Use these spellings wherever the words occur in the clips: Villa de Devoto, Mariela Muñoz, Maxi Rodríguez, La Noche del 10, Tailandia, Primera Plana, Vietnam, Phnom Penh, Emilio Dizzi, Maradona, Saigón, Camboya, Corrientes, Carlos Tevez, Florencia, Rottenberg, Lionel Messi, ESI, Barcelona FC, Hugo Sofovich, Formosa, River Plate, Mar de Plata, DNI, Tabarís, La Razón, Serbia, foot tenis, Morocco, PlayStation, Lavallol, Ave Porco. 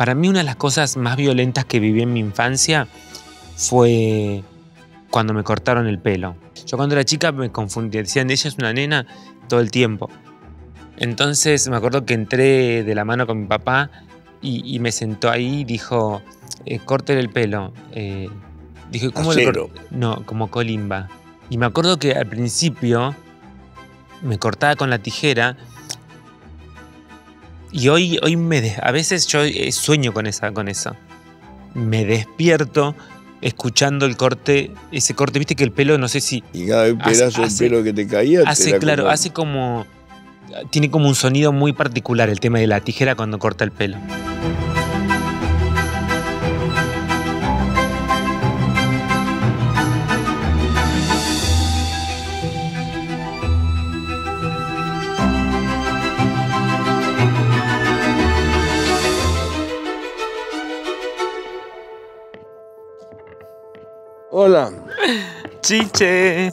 Para mí una de las cosas más violentas que viví en mi infancia fue cuando me cortaron el pelo. Yo cuando era chica me confundía, decían, ella es una nena todo el tiempo. Entonces me acuerdo que entré de la mano con mi papá y me sentó ahí y dijo, córtele el pelo. Dije, ¿cómo le corté? No, como colimba. Y me acuerdo que al principio me cortaba con la tijera y hoy a veces yo sueño con eso. Me despierto escuchando el corte, ese corte, viste que el pelo, no sé si... Y cada pedazo de pelo que te caía... Hace, claro, hace como... Tiene como un sonido muy particular el tema de la tijera cuando corta el pelo. Hola. Chiche.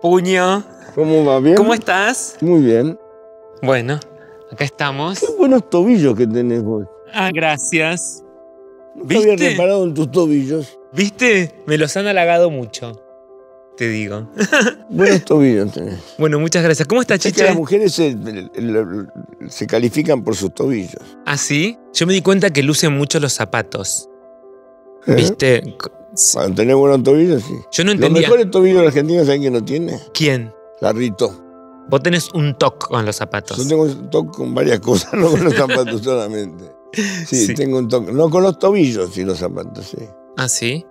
Puño. ¿Cómo va? ¿Bien? ¿Cómo estás? Muy bien. Bueno, acá estamos. Qué buenos tobillos que tenés vos. Ah, gracias. No te había reparado en tus tobillos. ¿Viste? Me los han halagado mucho, te digo. Buenos tobillos tenés. Bueno, muchas gracias. ¿Cómo estás, Chiche? Es que las mujeres se califican por sus tobillos. ¿Ah, sí? Yo me di cuenta que lucen mucho los zapatos. ¿Eh? ¿Viste? Cuando tenés buenos tobillos, sí. Yo no entendía. Los mejores tobillos de la Argentina, ¿saben quién no tiene? ¿Quién? Larrito. Vos tenés un toque con los zapatos. Yo tengo un toque con varias cosas, no con los zapatos solamente. Sí, sí, tengo un toque. No con los tobillos, sí, los zapatos, sí. ¿Ah, sí?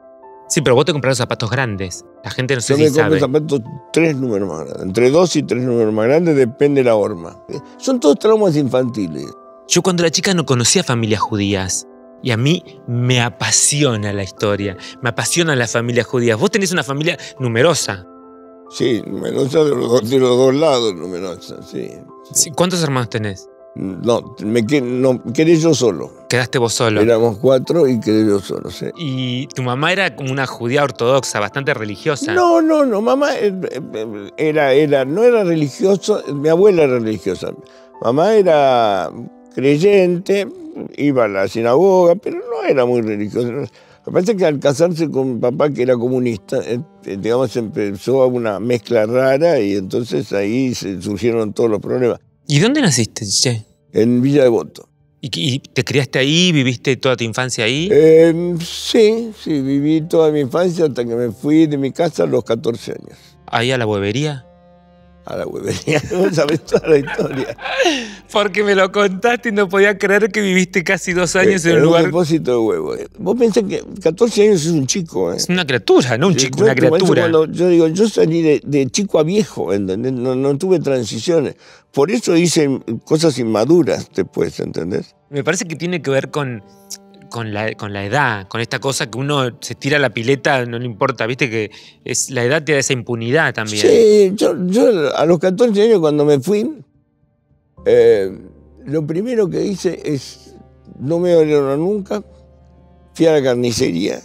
Sí, pero vos te comprás los zapatos grandes. La gente no sé si sabe. Yo me compro zapatos 3 números más grandes. Entre 2 y 3 números más grandes, depende de la horma. Son todos traumas infantiles. Yo cuando era chica no conocía familias judías. Y a mí me apasiona la historia, me apasionan las familias judías. Vos tenés una familia numerosa. Sí, numerosa de los dos lados, numerosa, sí, sí. ¿Cuántos hermanos tenés? No, quedé yo solo. ¿Quedaste vos solo? Éramos 4 y quedé yo solo, sí. ¿Y tu mamá era como una judía ortodoxa, bastante religiosa? No, no, no, mamá no era religiosa, mi abuela era religiosa. Mamá era creyente, iba a la sinagoga, pero no era muy religiosa. Me parece que al casarse con mi papá, que era comunista, digamos, empezó una mezcla rara y entonces ahí surgieron todos los problemas. ¿Y dónde naciste, Chiche? En Villa de Devoto. ¿Y te criaste ahí? ¿Viviste toda tu infancia ahí? Sí, sí, viví toda mi infancia hasta que me fui de mi casa a los 14 años. ¿Ahí a la huevería? A la huevería, no sabes toda la historia. Porque me lo contaste y no podía creer que viviste casi 2 años en un lugar... un depósito de huevos. Vos pensás que 14 años es un chico, ¿eh? Es una criatura, no un chico, una criatura. Yo digo, yo salí de chico a viejo, ¿entendés? No tuve transiciones. Por eso hice cosas inmaduras después, ¿entendés? Me parece que tiene que ver con la edad, con esta cosa que uno se tira a la pileta, no le importa, viste que es, la edad te da esa impunidad también. Sí, yo a los 14 años cuando me fui, lo primero que hice es, no me dolieron nunca, fui a la carnicería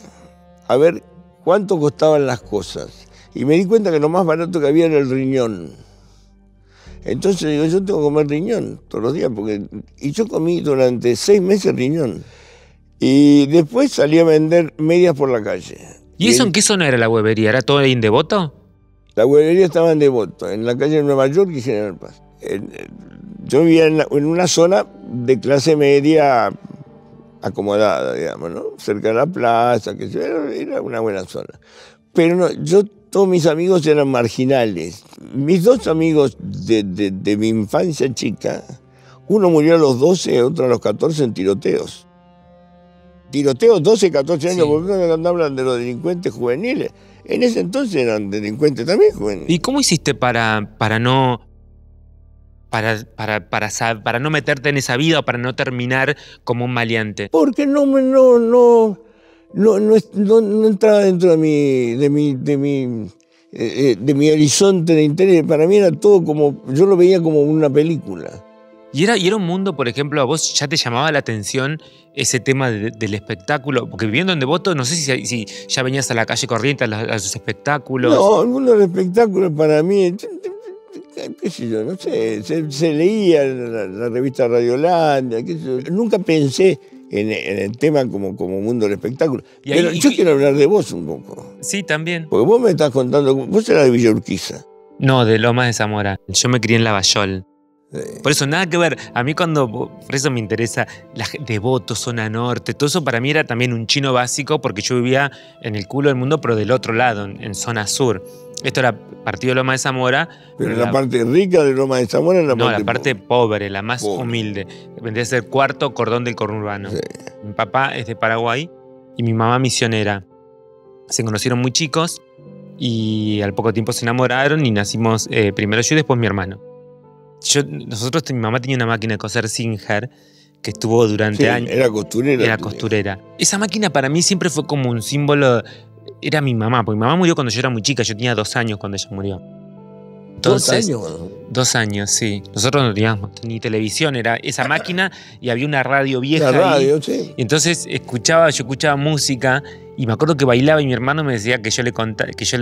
a ver cuánto costaban las cosas y me di cuenta que lo más barato que había era el riñón. Entonces digo, yo tengo que comer riñón todos los días, porque y yo comí durante 6 meses riñón. Y después salí a vender medias por la calle. ¿Y eso en qué zona era la huevería? ¿Era todo ahí en Devoto? La huevería estaba en Devoto, en la calle de Nueva York y General Paz. Yo vivía en una zona de clase media acomodada, digamos, ¿no? Cerca de la plaza, que era una buena zona. Pero no, todos mis amigos eran marginales. Mis 2 amigos de mi infancia chica, uno murió a los 12, otro a los 14 en tiroteos. Tiroteos, 12, 14 años, sí. Porque cuando hablan de los delincuentes juveniles, en ese entonces eran delincuentes también juveniles. ¿Y cómo hiciste para no meterte en esa vida o para no terminar como un maleante? Porque no entraba dentro de mi horizonte de interés. Para mí era todo como, yo lo veía como una película. ¿Y era un mundo, por ejemplo, a vos ya te llamaba la atención ese tema del espectáculo? Porque viviendo en Devoto, no sé si ya venías a la calle Corrientes a sus espectáculos. No, el mundo del espectáculo para mí, qué sé yo, no sé, se leía la revista Radio Holanda, qué sé yo. Nunca pensé en el tema como mundo del espectáculo. Pero yo quiero hablar de vos un poco. Sí, también. Porque vos me estás contando, vos eras de Villa Urquiza. No, de Lomas de Zamora. Yo me crié en Lavallol. Por eso, nada que ver. A mí por eso me interesa Devoto, Zona Norte. Todo eso para mí era también un chino básico porque yo vivía en el culo del mundo, pero del otro lado, en Zona Sur. Esto era partido de Lomas de Zamora. Pero la parte rica de Lomas de Zamora era la parte pobre, la más humilde. Vendría a ser cuarto cordón del conurbano. Sí. Mi papá es de Paraguay y mi mamá misionera. Se conocieron muy chicos y al poco tiempo se enamoraron y nacimos primero yo y después mi hermano. Mi mamá tenía una máquina de coser Singer que estuvo durante años. Era costurera. Era costurera. Esa máquina para mí siempre fue como un símbolo. Era mi mamá, porque mi mamá murió cuando yo era muy chica. Yo tenía 2 años cuando ella murió. Entonces, ¿2 años? Sí. Nosotros no teníamos ni televisión, era esa máquina y había una radio vieja. La radio, ahí. Sí. Y entonces yo escuchaba música y me acuerdo que bailaba y mi hermano me decía que yo le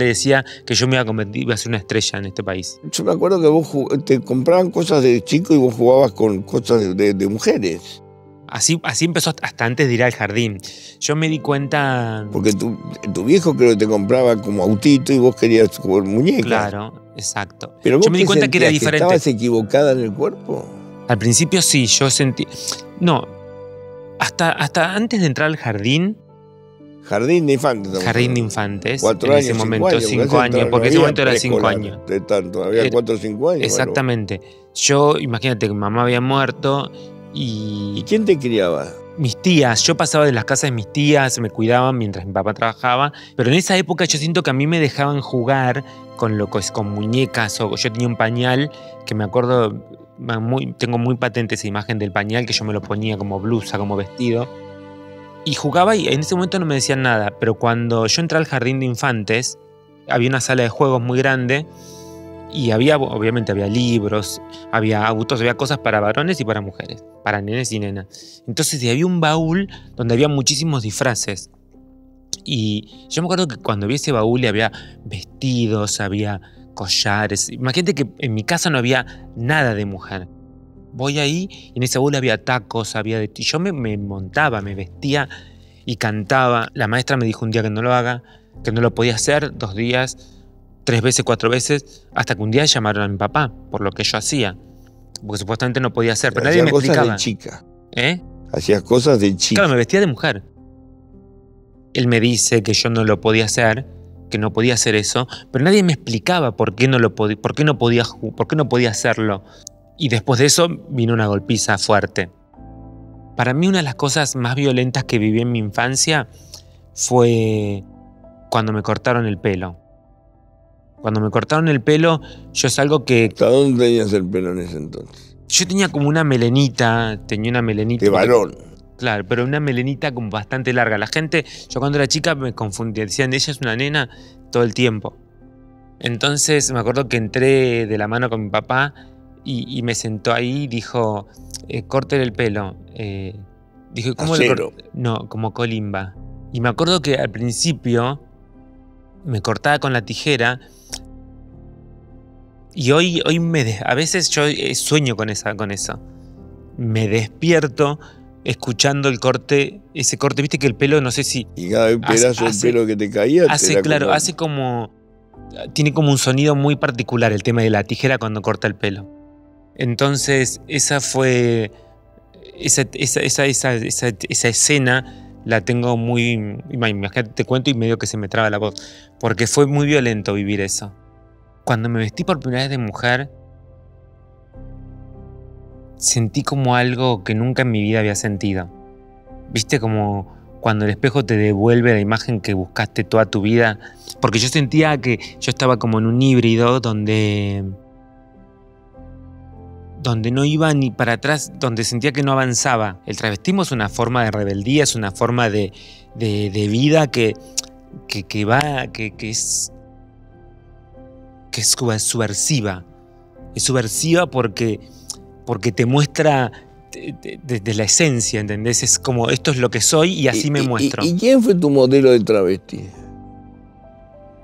decía que yo me iba a convertir, iba a ser una estrella en este país. Yo me acuerdo que vos te compraban cosas de chico y vos jugabas con cosas de mujeres. Así empezó hasta antes de ir al jardín. Yo me di cuenta... Porque tu viejo creo que te compraba como autito y vos querías jugar muñecas. Claro, exacto. Pero vos yo me di cuenta que era diferente. ¿Estabas equivocada en el cuerpo? Al principio sí, yo sentí... No, hasta antes de entrar al jardín... Jardín de infantes. ¿No? Jardín de infantes. 4 años, en ese momento, 5 años. Porque en ese momento era 5 años. Había 4 o 5 años. Exactamente. Bueno. Yo, imagínate que mi mamá había muerto... ¿Y quién te criaba? Mis tías. Yo pasaba de las casas de mis tías, me cuidaban mientras mi papá trabajaba. Pero en esa época yo siento que a mí me dejaban jugar con muñecas. O yo tenía un pañal que me acuerdo, tengo muy patente esa imagen del pañal que yo me lo ponía como blusa, como vestido. Y jugaba y en ese momento no me decían nada. Pero cuando yo entré al jardín de infantes, había una sala de juegos muy grande. Y obviamente había libros, había autos, había cosas para varones y para mujeres, para nenes y nenas. Entonces había un baúl donde había muchísimos disfraces. Y yo me acuerdo que cuando vi ese baúl había vestidos, había collares. Imagínate que en mi casa no había nada de mujer. Voy ahí y en ese baúl había tacos, y yo me montaba, me vestía y cantaba. La maestra me dijo un día que no lo haga, que no lo podía hacer, 2 días... 3 veces, 4 veces, hasta que un día llamaron a mi papá por lo que yo hacía. Porque supuestamente no podía hacer, pero nadie me explicaba. Hacías cosas de chica. ¿Eh? Hacías cosas de chica. Claro, me vestía de mujer. Él me dice que yo no lo podía hacer, que no podía hacer eso, pero nadie me explicaba por qué no podía hacerlo. Y después de eso vino una golpiza fuerte. Para mí una de las cosas más violentas que viví en mi infancia fue cuando me cortaron el pelo. Cuando me cortaron el pelo, yo es algo que... ¿Hasta dónde tenías el pelo en ese entonces? Yo tenía como una melenita, de varón. Claro, pero una melenita como bastante larga. La gente, yo cuando era chica me confundía, decían, ella es una nena todo el tiempo. Entonces me acuerdo que entré de la mano con mi papá y me sentó ahí y dijo, córtele el pelo. Dije, ¿cómo le corté? No, como colimba. Y me acuerdo que al principio me cortaba con la tijera. Y hoy a veces yo sueño con eso. Me despierto escuchando el corte, ese corte. Viste que el pelo, no sé si... Y cada pedazo de pelo que te caía... Tiene como un sonido muy particular el tema de la tijera cuando corta el pelo. Entonces, esa fue... Esa escena... La tengo muy... Imagínate, te cuento y medio que se me traba la voz. Porque fue muy violento vivir eso. Cuando me vestí por primera vez de mujer, sentí como algo que nunca en mi vida había sentido. ¿Viste? Como cuando el espejo te devuelve la imagen que buscaste toda tu vida. Porque yo sentía que yo estaba como en un híbrido donde no iba ni para atrás, donde sentía que no avanzaba. El travestismo es una forma de rebeldía, es una forma de vida que es subversiva. Es subversiva porque te muestra desde la esencia, ¿entendés? Es como, esto es lo que soy y así me muestro. ¿Y quién fue tu modelo de travesti?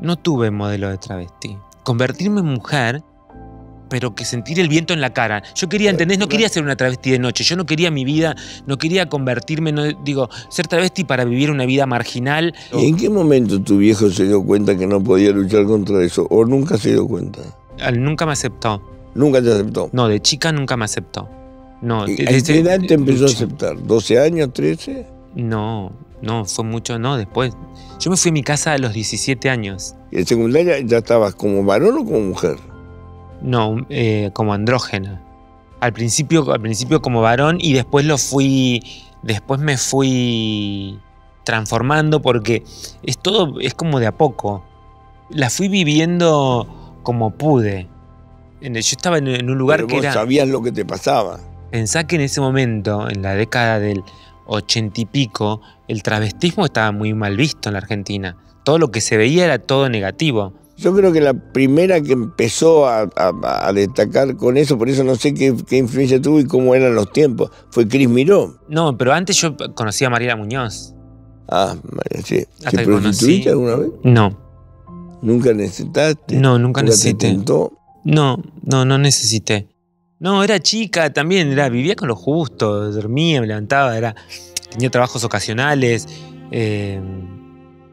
No tuve modelo de travesti. Convertirme en mujer pero que sentir el viento en la cara. Yo quería, ¿entendés? No quería ser una travesti de noche. Yo no quería mi vida, no quería convertirme, no, digo, ser travesti para vivir una vida marginal. ¿Y en qué momento tu viejo se dio cuenta que no podía luchar contra eso? ¿O nunca se dio cuenta? Él nunca me aceptó. ¿Nunca te aceptó? No, de chica nunca me aceptó. No, ¿a qué edad te empezó a aceptar? ¿12 años, 13? No, no, fue mucho, no, después. Yo me fui a mi casa a los 17 años. ¿Y en secundaria ya estabas como varón o como mujer? No, como andrógena. Al principio como varón y después lo fui. Después me fui transformando porque es todo, es como de a poco. La fui viviendo como pude. Yo estaba en un lugar. Pero vos sabías lo que te pasaba. Pensá que en ese momento, en la década del 80 y pico, el travestismo estaba muy mal visto en la Argentina. Todo lo que se veía era todo negativo. Yo creo que la primera que empezó a destacar con eso, por eso no sé qué influencia tuvo y cómo eran los tiempos, fue Cris Miró. No, pero antes yo conocía a Mariela Muñoz. Ah, Mariela, sí. ¿Te prostituiste alguna vez? No. ¿Nunca necesitaste? No, nunca necesité. No necesité. No, era chica también, vivía con lo justo, dormía, me levantaba, tenía trabajos ocasionales,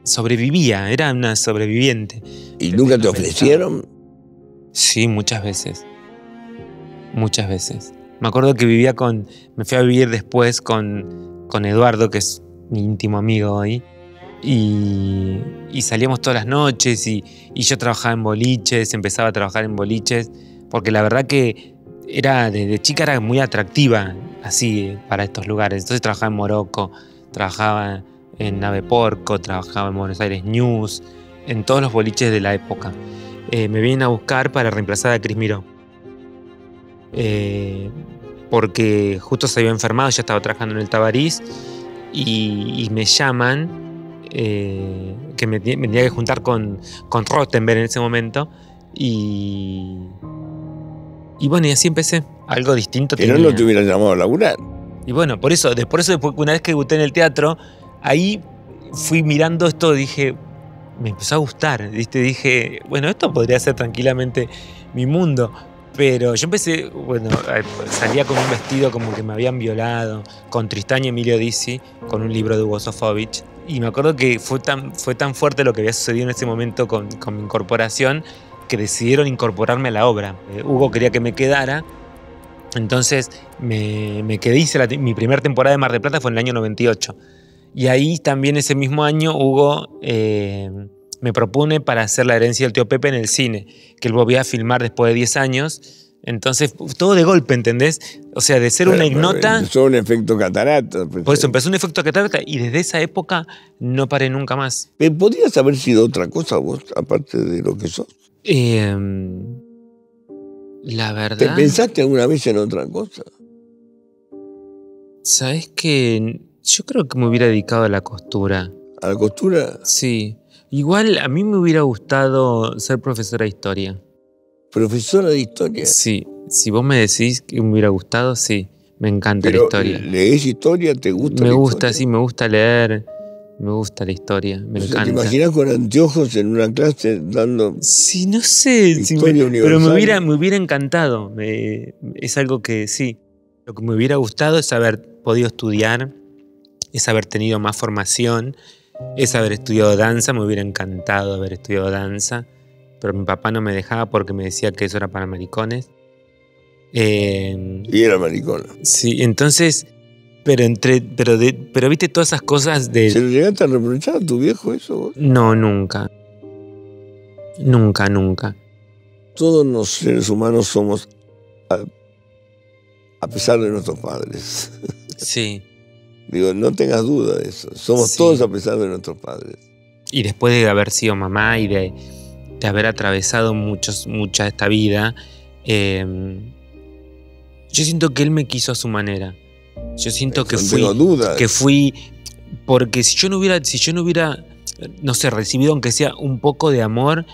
sobrevivía, era una sobreviviente. ¿Y nunca te ofrecieron? Sí, muchas veces. Muchas veces. Me acuerdo que vivía con... Me fui a vivir después con Eduardo, que es mi íntimo amigo hoy. Y salíamos todas las noches y yo trabajaba en boliches, empezaba a trabajar en boliches, porque la verdad que era desde chica era muy atractiva así para estos lugares. Entonces trabajaba en Morocco, trabajaba en Ave Porco, trabajaba en Buenos Aires News, en todos los boliches de la época. Me vienen a buscar para reemplazar a Cris Miró. Porque justo se había enfermado, ya estaba trabajando en el Tabarís y me llaman. Que me tenía que juntar con Rottenberg en ese momento y bueno, y así empecé. Algo distinto. Que no lo tuvieran llamado a laburar. Y bueno, por eso una vez que debuté en el teatro, ahí fui mirando esto, dije, me empezó a gustar, ¿viste? Dije, bueno, esto podría ser tranquilamente mi mundo. Pero yo empecé, bueno, salía con un vestido como que me habían violado, con Tristán y Emilio Dizzi, con un libro de Hugo Sofovich. Y me acuerdo que fue tan fuerte lo que había sucedido en ese momento con mi incorporación, que decidieron incorporarme a la obra. Hugo quería que me quedara, entonces me quedé. Mi primera temporada de Mar de Plata fue en el año 98. Y ahí también ese mismo año Hugo... me propone para hacer La herencia del tío Pepe en el cine, que él volvía a filmar después de 10 años. Entonces, todo de golpe, ¿entendés? O sea, de ser una ignota... Empezó un efecto catarata. Por eso, empezó un efecto catarata y desde esa época no paré nunca más. ¿Podrías haber sido otra cosa vos, aparte de lo que sos? La verdad... ¿Te pensaste alguna vez en otra cosa? ¿Sabés qué? Yo creo que me hubiera dedicado a la costura. ¿A la costura? Sí. Igual a mí me hubiera gustado ser profesora de historia. ¿Profesora de historia? Sí. Si vos me decís que me hubiera gustado, sí. Me encanta la historia. ¿Lees historia? ¿Te gusta la historia? Me gusta, sí. Me gusta leer. Me gusta la historia. Me encanta. ¿Te imaginás con anteojos en una clase dando... Sí, no sé. Historia universal. Pero me hubiera encantado. Es algo que sí. Lo que me hubiera gustado es haber podido estudiar, es haber tenido más formación... Es haber estudiado danza, me hubiera encantado haber estudiado danza, pero mi papá no me dejaba porque me decía que eso era para maricones. Y era maricona. Sí, entonces, pero viste todas esas cosas de... ¿Se lo llegaste a reprochar a tu viejo eso vos? No, nunca. Nunca, nunca. Todos los seres humanos somos a pesar de nuestros padres. Sí. Digo, no tengas duda de eso. Somos todos a pesar de nuestros padres. Y después de haber sido mamá y de haber atravesado mucha esta vida, yo siento que él me quiso a su manera. Yo siento que fui... No tengo duda. Que fui... Porque si yo no hubiera, no sé, recibido aunque sea un poco de amor,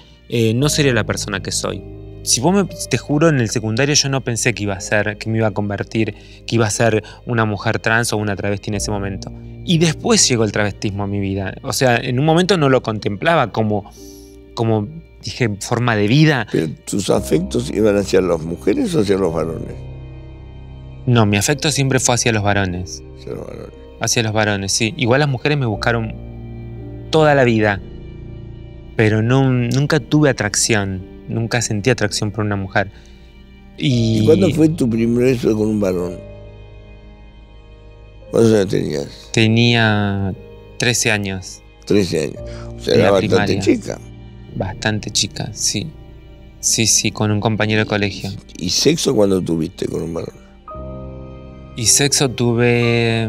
no sería la persona que soy. Si vos te juro, en el secundario yo no pensé que iba a ser, que me iba a convertir, que iba a ser una mujer trans o una travesti en ese momento. Y después llegó el travestismo a mi vida. O sea, en un momento no lo contemplaba como dije, forma de vida. ¿Pero tus afectos iban hacia las mujeres o hacia los varones? No, mi afecto siempre fue hacia los varones. Hacia los varones. Hacia los varones, sí. Igual las mujeres me buscaron toda la vida, pero no, nunca tuve atracción. Nunca sentí atracción por una mujer. ¿Y cuándo fue tu primer beso con un varón? ¿Cuántos años tenías? Tenía 13 años. 13 años. O sea, era bastante chica. Bastante chica, sí. Sí, sí, con un compañero de colegio. ¿Y sexo cuándo tuviste con un varón? Y sexo tuve...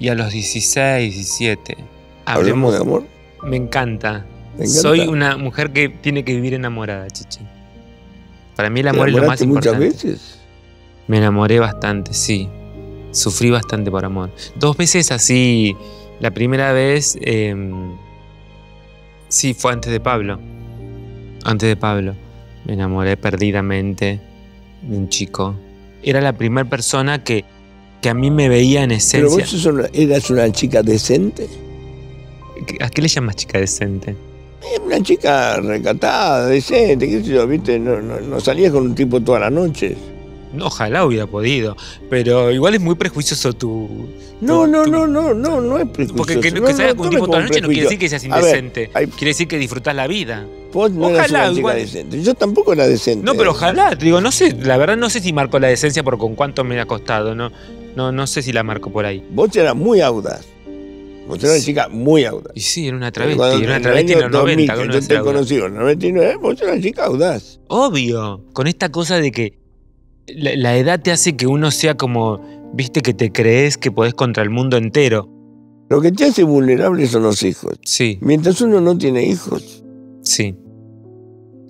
Y a los 16, 17. ¿Hablemos de amor? Me encanta. Soy una mujer que tiene que vivir enamorada, Chiche. Para mí el amor es lo más importante. ¿Te enamoraste muchas veces? Me enamoré bastante, sí. Sufrí bastante por amor. 2 veces así. La primera vez, sí, fue antes de Pablo. Antes de Pablo. Me enamoré perdidamente de un chico. Era la primera persona que a mí me veía en esencia. ¿Pero vos eras una chica decente? ¿A qué le llamas chica decente? Una chica recatada, decente, qué sé yo, ¿viste? No salías con un tipo todas las noches. No, ojalá hubiera podido, pero igual es muy prejuicioso tu... No es prejuicioso. Porque que salgas con un tipo todas las noches no quiere decir que seas indecente, quiere decir que disfrutás la vida. Vos no eras una chica decente. Yo tampoco era decente. No, pero ojalá, te digo, no sé, la verdad no sé si marco la decencia por con cuánto me ha costado, no sé si la marco por ahí. Vos eras muy audaz. Vos eras una chica muy audaz. Y sí, era una travesti. Cuando era una travesti en los 90. Yo te he conocido en los 99, vos eras una chica audaz. Obvio. Con esta cosa de que la edad te hace que uno sea como, viste, que te crees que podés contra el mundo entero. Lo que te hace vulnerable son los hijos. Sí. Mientras uno no tiene hijos. Sí.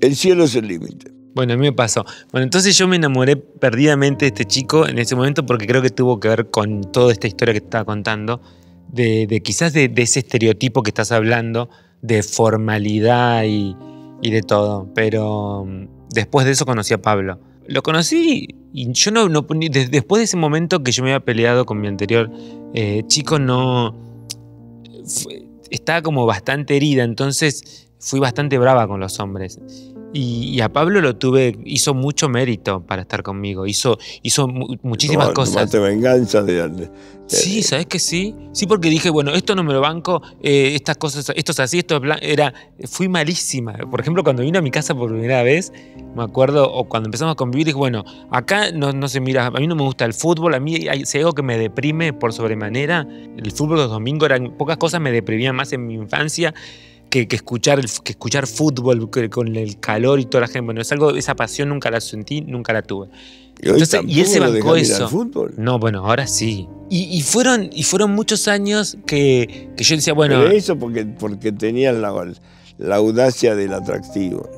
El cielo es el límite. Bueno, a mí me pasó. Bueno, entonces yo me enamoré perdidamente de este chico en ese momento porque creo que tuvo que ver con toda esta historia que te estaba contando. De quizás de ese estereotipo que estás hablando, de formalidad y de todo. Pero después de eso conocí a Pablo. Lo conocí y yo no después de ese momento que yo me había peleado con mi anterior chico, estaba como bastante herida, entonces fui bastante brava con los hombres. Y a Pablo lo tuve, hizo mucho mérito para estar conmigo, hizo muchísimas cosas. Tomaste venganza de sí, ¿sabes que sí? Sí, porque dije, bueno, esto no me lo banco, estas cosas, esto es así, esto es fui malísima. Por ejemplo, cuando vino a mi casa por primera vez, me acuerdo, o cuando empezamos a convivir, dije, bueno, acá no se mira, a mí no me gusta el fútbol, a mí hay algo que me deprime por sobremanera. El fútbol los domingos, eran pocas cosas me deprimían más en mi infancia. Que escuchar fútbol con el calor y toda la gente. Bueno, es algo, esa pasión nunca la sentí, nunca la tuve. Entonces, y él se bancó eso. No, bueno, ahora sí. Y fueron muchos años que yo decía, bueno... Pero eso porque tenían la audacia del atractivo.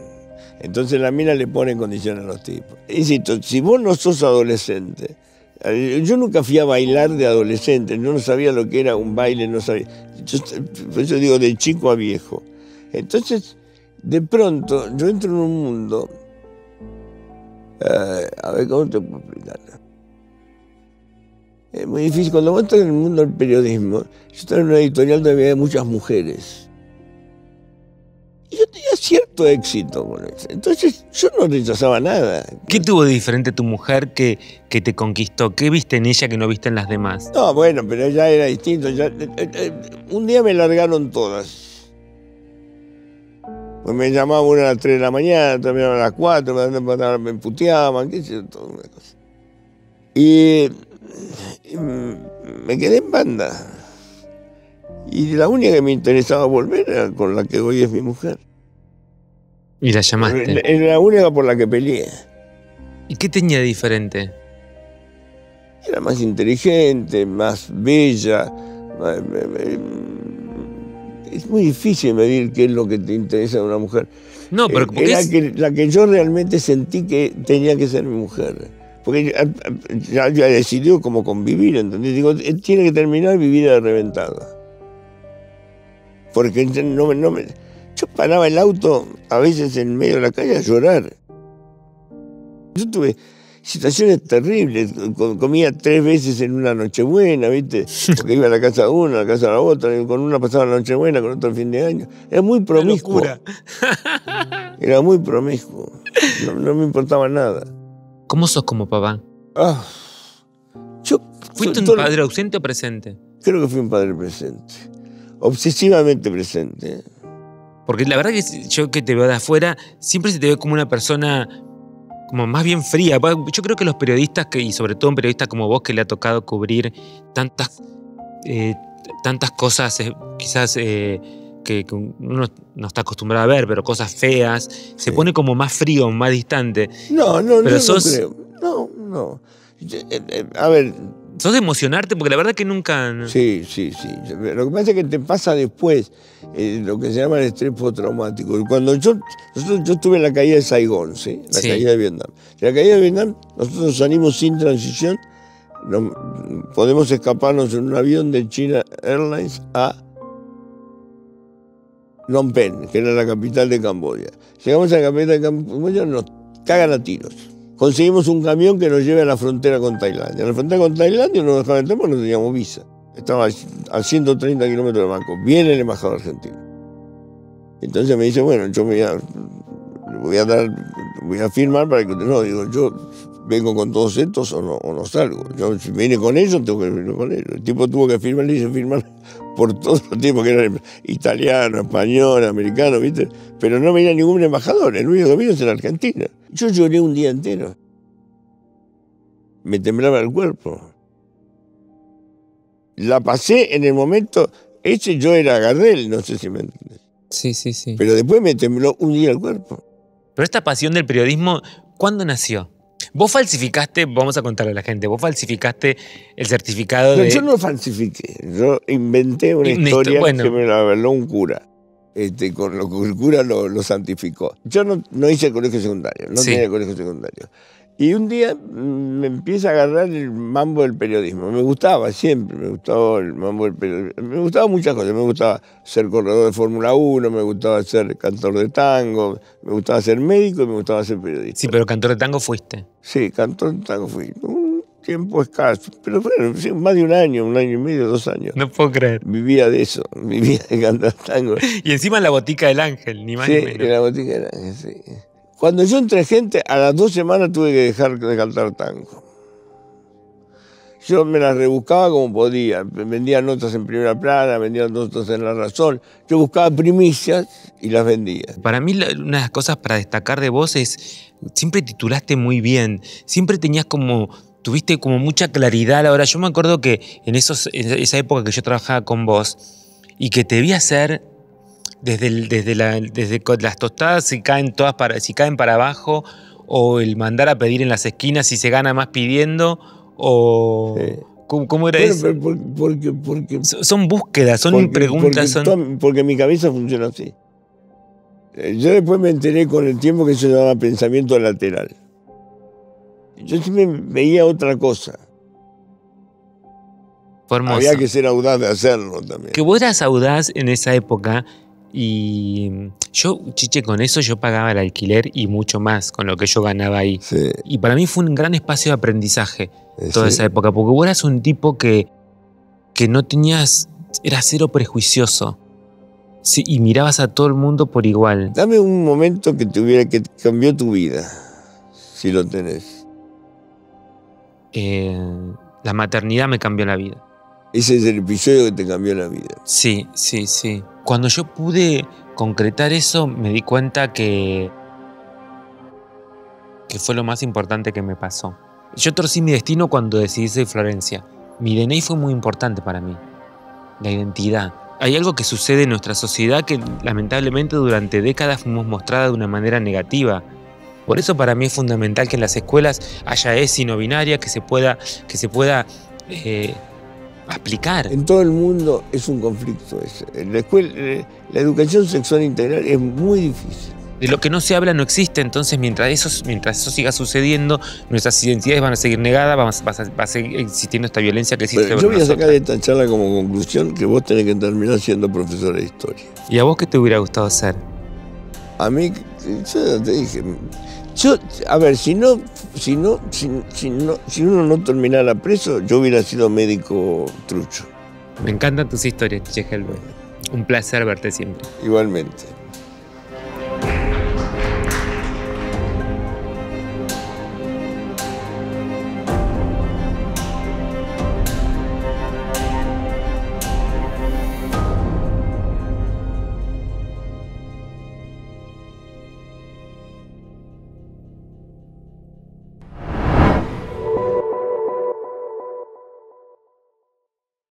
Entonces la mina le pone en condición a los tipos. Insisto, si vos no sos adolescente... Yo nunca fui a bailar de adolescente, no sabía lo que era un baile, no sabía. Por eso digo de chico a viejo. Entonces, de pronto, yo entro en un mundo... a ver, ¿cómo te puedo explicar? Es muy difícil. Cuando vos estás en el mundo del periodismo, yo estaba en una editorial donde había muchas mujeres. Y yo tenía cierto éxito con eso. Entonces, yo no rechazaba nada. ¿Qué tuvo de diferente tu mujer que te conquistó? ¿Qué viste en ella que no viste en las demás? No, bueno, pero ya era distinto. Un día me largaron todas. Pues me llamaban una a las 3 de la mañana, también a las 4, me puteaban, qué sé yo, toda una cosa. Y me quedé en banda. Y la única que me interesaba volver era con la que hoy es mi mujer. ¿Y la llamaste? Era la única por la que peleé. ¿Y qué tenía de diferente? Era más inteligente, más bella. Es muy difícil medir qué es lo que te interesa de una mujer. No, pero era la que yo realmente sentí que tenía que ser mi mujer. Porque ya decidió cómo convivir, ¿entendés? Digo, tiene que terminar mi vida reventada. Porque yo paraba el auto a veces en medio de la calle a llorar. Yo tuve situaciones terribles. Comía 3 veces en una Nochebuena, ¿viste? Porque iba a la casa de una, a la casa de la otra. Con una pasaba la Nochebuena, con otra el fin de año. Era muy promiscuo. Una locura. Era muy promiscuo. No me importaba nada. ¿Cómo sos como papá? Ah, ¿fuiste un padre ausente o presente? Creo que fui un padre presente. Obsesivamente presente. Porque la verdad que yo que te veo de afuera, siempre se te ve como una persona como más bien fría. Yo creo que los periodistas, y sobre todo un periodista como vos que le ha tocado cubrir tantas cosas, quizás que uno no está acostumbrado a ver, pero cosas feas, se pone como más frío, más distante. No creo. No. A ver... ¿Sos de emocionarte? Porque la verdad que nunca... ¿no? Sí. Lo que pasa es que te pasa después lo que se llama el estrés postraumático. Cuando yo tuve la caída de Saigón, ¿sí? La caída de Vietnam. La caída de Vietnam, nosotros salimos sin transición. Podemos escaparnos en un avión de China Airlines a Phnom Penh, que era la capital de Camboya. Llegamos a la capital de Camboya, nos cagan a tiros. Conseguimos un camión que nos lleve a la frontera con Tailandia. En la frontera con Tailandia nos dejaban entrar porque no teníamos visa. Estaba a 130 kilómetros de Bangkok. Viene el embajador argentino. Entonces me dice, bueno, yo voy a firmar para que usted no. Digo, yo vengo con todos estos o no salgo. Yo si vine con ellos, tengo que venir con ellos. El tipo tuvo que firmar, le hice firmar por todos los tipos que eran italianos, españoles, americanos, ¿viste? Pero no venía ningún embajador. El único que vino es en Argentina. Yo lloré un día entero. Me temblaba el cuerpo. La pasé en el momento... Ese yo era Gardel, no sé si me entiendes. Sí. Pero después me tembló un día el cuerpo. Pero esta pasión del periodismo, ¿cuándo nació? Vos falsificaste, vamos a contarle a la gente, vos falsificaste el certificado de... No, yo no falsifiqué. Yo inventé una historia que me la avaló un cura. Con lo que el cura lo santificó. Yo no hice el colegio secundario, no tenía el colegio secundario. Y un día me empieza a agarrar el mambo del periodismo. Me gustaba siempre, me gustaba el mambo del periodismo. Me gustaban muchas cosas, me gustaba ser corredor de Fórmula 1, me gustaba ser cantor de tango, me gustaba ser médico y me gustaba ser periodista. Sí, pero cantor de tango fuiste. Sí, cantor de tango fui. Un tiempo escaso, pero bueno, más de un año y medio, 2 años. No puedo creer. Vivía de eso, vivía de cantar tango. Y encima en la botica del Ángel, ni más ni menos. Sí, en la botica del Ángel, sí. Cuando yo entré, gente, a las 2 semanas tuve que dejar de cantar tango. Yo me las rebuscaba como podía. Vendía notas en Primera Plana, vendía notas en La Razón. Yo buscaba primicias y las vendía. Para mí, una de las cosas para destacar de vos es... Siempre titulaste muy bien. Siempre tenías como... Tuviste como mucha claridad a la hora. Yo me acuerdo que en esa época que yo trabajaba con vos y que te vi hacer... Desde las tostadas, si caen para abajo, o el mandar a pedir en las esquinas si se gana más pidiendo, o... Sí. ¿Cómo era eso? Porque son búsquedas, son preguntas. Porque mi cabeza funciona así. Yo después me enteré con el tiempo que eso se llamaba pensamiento lateral. Yo siempre veía otra cosa. Formosa. Había que ser audaz de hacerlo también. Que vos eras audaz en esa época... Y yo, Chiche, con eso yo pagaba el alquiler y mucho más con lo que yo ganaba ahí. Sí. Y para mí fue un gran espacio de aprendizaje toda esa época, porque vos eras un tipo que no tenías... Eras cero prejuicioso. Sí, y mirabas a todo el mundo por igual. Dame un momento que cambió tu vida, si lo tenés. La maternidad me cambió la vida. Ese es el episodio que te cambió la vida. Sí. Cuando yo pude concretar eso, me di cuenta que fue lo más importante que me pasó. Yo torcí mi destino cuando decidí ser Florencia. Mi DNI fue muy importante para mí, la identidad. Hay algo que sucede en nuestra sociedad que lamentablemente durante décadas fuimos mostrada de una manera negativa. Por eso para mí es fundamental que en las escuelas haya ESI no binaria, que se pueda aplicar. En todo el mundo es un conflicto ese. En la escuela, la educación sexual integral es muy difícil. De lo que no se habla no existe, entonces mientras eso siga sucediendo, nuestras identidades van a seguir negadas, va a seguir existiendo esta violencia que existe. Pero yo voy a sacar de esta charla como conclusión que vos tenés que terminar siendo profesor de historia. ¿Y a vos qué te hubiera gustado ser? A mí, yo te dije, Yo, a ver, si uno no terminara preso, yo hubiera sido médico trucho. Me encantan tus historias, Chiche Gelblung. Un placer verte siempre. Igualmente.